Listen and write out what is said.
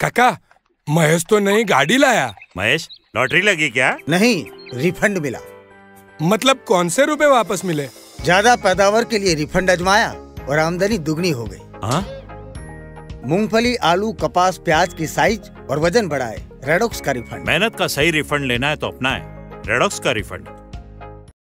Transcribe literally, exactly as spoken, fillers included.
काका, महेश तो नई गाड़ी लाया। महेश, लॉटरी लगी क्या? नहीं, रिफंड मिला। मतलब कौन से रुपए वापस मिले? ज्यादा पैदावार के लिए रिफंड आजमाया और आमदनी दुगनी हो गई। हाँ? मूंगफली, आलू, कपास, प्याज की साइज और वजन बढ़ाए। रेडॉक्स का रिफंड। मेहनत का सही रिफंड लेना है तो अपना है रेडॉक्स का रिफंड।